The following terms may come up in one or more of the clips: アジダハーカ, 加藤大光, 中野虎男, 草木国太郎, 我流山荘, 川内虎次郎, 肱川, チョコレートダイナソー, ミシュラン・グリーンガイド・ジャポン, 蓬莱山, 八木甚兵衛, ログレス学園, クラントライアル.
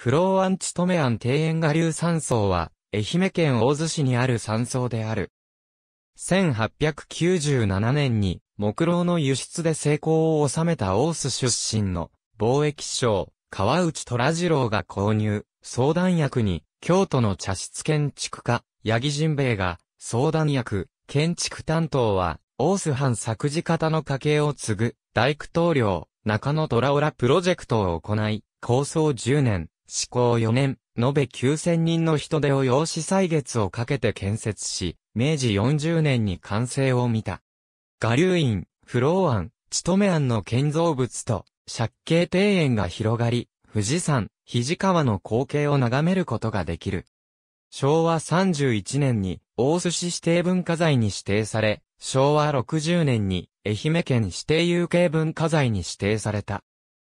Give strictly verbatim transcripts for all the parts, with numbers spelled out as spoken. フローアンチトメアン庭園我流山荘は、愛媛県大洲市にある山荘である。せんはっぴゃくきゅうじゅうななねんに、木蝋の輸出で成功を収めた大洲出身の貿易商、川内虎次郎が購入、相談役に、京都の茶室建築家、八木甚兵衛が、相談役、建築担当は、大洲藩作事方の家系を継ぐ、大工棟梁、中野虎男らプロジェクトを行い、構想じゅうねん、施行よねん、延べきゅうせんにんの人手を要し歳月をかけて建設し、明治よんじゅうねんに完成を見た。我流院、フローアン、チトメアンの建造物と、借景庭園が広がり、富士山、肱川の光景を眺めることができる。昭和さんじゅういちねんに大洲市指定文化財に指定され、昭和ろくじゅうねんに愛媛県指定有形文化財に指定された。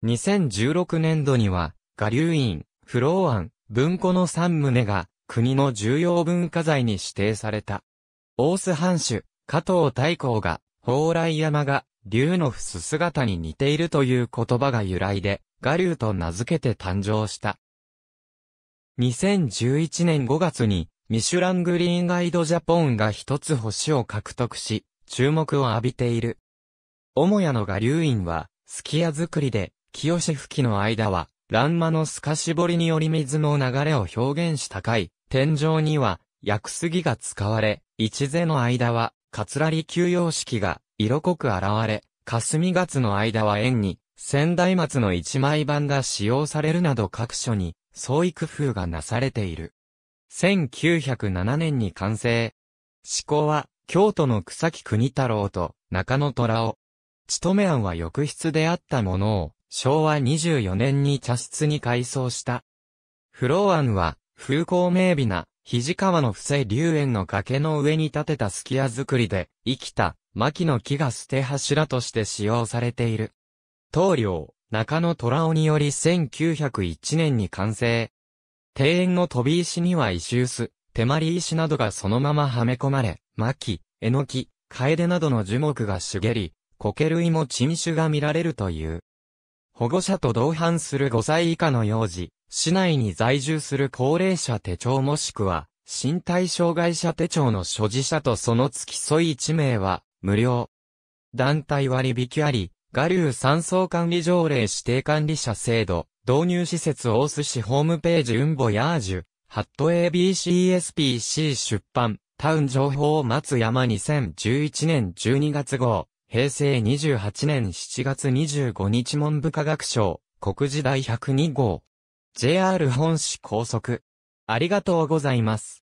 にせんじゅうろくねん度には、我流院、フローアン、文庫のさんとうが国の重要文化財に指定された。大洲藩主、加藤大光が、蓬莱山が龍のふす姿に似ているという言葉が由来で、我流と名付けて誕生した。にせんじゅういちねんごがつに、ミシュラングリーンガイドジャポンが一つ星を獲得し、注目を浴びている。母屋の我流院は、数寄屋造りで、清し吹きの間は、欄間の透かし彫りにより水の流れを表現した階、天井には、薬杉が使われ、一世の間は、桂休養式が色濃く現れ、霞月の間は円に、先代末の一枚板が使用されるなど各所に、創意工夫がなされている。せんきゅうひゃくななねんに完成。施工は、京都の草木国太郎と中野虎男。チトメアンは浴室であったものを、昭和にじゅうよねんに茶室に改装した。フローアンは、風光明媚な、肱川の伏流園の崖の上に建てた数寄屋造りで、生きた、牧の木が捨て柱として使用されている。棟梁。中野虎男によりせんきゅうひゃくいちねんに完成。庭園の飛び石には石臼、手まり石などがそのままはめ込まれ、薪、えのき、カエデなどの樹木が茂り、苔類も珍種が見られるという。保護者と同伴するごさい以下の幼児、市内に在住する高齢者手帳もしくは、身体障害者手帳の所持者とその付き添いいちめいは、無料。団体割引あり。我流山荘管理条例指定管理者制度、導入施設大洲市ホームページ運ボヤージュ、ハット エービーシーエスピーシー 出版、タウン情報松山にせんじゅういちねんじゅうにがつ号、平成にじゅうはちねんしちがつにじゅうごにち文部科学省、告示第ひゃくにごう。ジェイアール 本市高速。ありがとうございます。